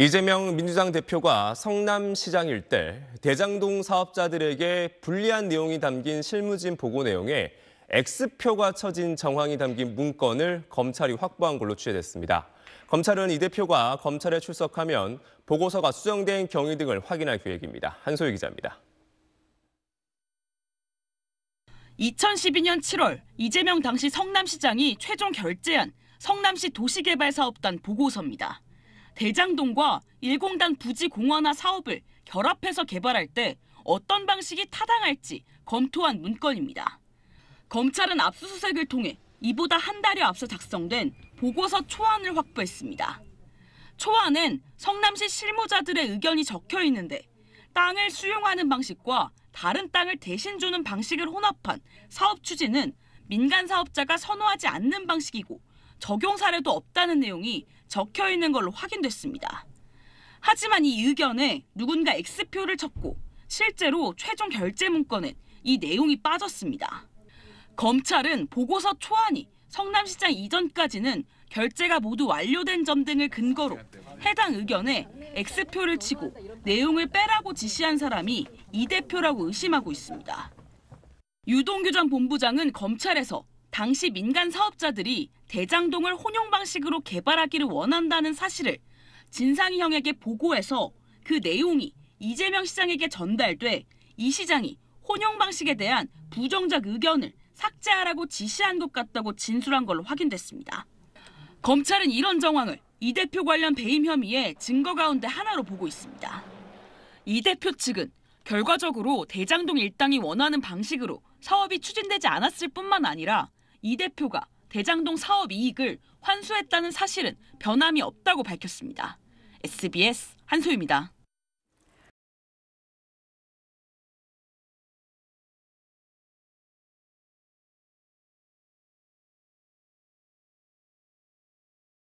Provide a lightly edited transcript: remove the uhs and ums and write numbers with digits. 이재명 민주당 대표가 성남시장 일대 대장동 사업자들에게 불리한 내용이 담긴 실무진 보고 내용에 X표가 쳐진 정황이 담긴 문건을 검찰이 확보한 걸로 취재됐습니다. 검찰은 이 대표가 검찰에 출석하면 보고서가 수정된 경위 등을 확인할 계획입니다. 한소희 기자입니다. 2012년 7월 이재명 당시 성남시장이 최종 결재한 성남시 도시개발사업단 보고서입니다. 대장동과 일공단 부지 공원화 사업을 결합해서 개발할 때 어떤 방식이 타당할지 검토한 문건입니다. 검찰은 압수수색을 통해 이보다 한 달여 앞서 작성된 보고서 초안을 확보했습니다. 초안엔 성남시 실무자들의 의견이 적혀 있는데 땅을 수용하는 방식과 다른 땅을 대신 주는 방식을 혼합한 사업 추진은 민간 사업자가 선호하지 않는 방식이고 적용 사례도 없다는 내용이 적혀 있는 걸로 확인됐습니다. 하지만 이 의견에 누군가 X표를 쳤고 실제로 최종 결재 문건엔 이 내용이 빠졌습니다. 검찰은 보고서 초안이 성남시장 이전까지는 결재가 모두 완료된 점 등을 근거로 해당 의견에 X표를 치고 내용을 빼라고 지시한 사람이 이 대표라고 의심하고 있습니다. 유동규 전 본부장은 검찰에서 당시 민간 사업자들이 대장동을 혼용 방식으로 개발하기를 원한다는 사실을 진상이형에게 보고해서 그 내용이 이재명 시장에게 전달돼 이 시장이 혼용 방식에 대한 부정적 의견을 삭제하라고 지시한 것 같다고 진술한 걸로 확인됐습니다. 검찰은 이런 정황을 이 대표 관련 배임 혐의의 증거 가운데 하나로 보고 있습니다. 이 대표 측은 결과적으로 대장동 일당이 원하는 방식으로 사업이 추진되지 않았을 뿐만 아니라 이 대표가 대장동 사업 이익을 환수했다는 사실은 변함이 없다고 밝혔습니다. SBS 한소희입니다.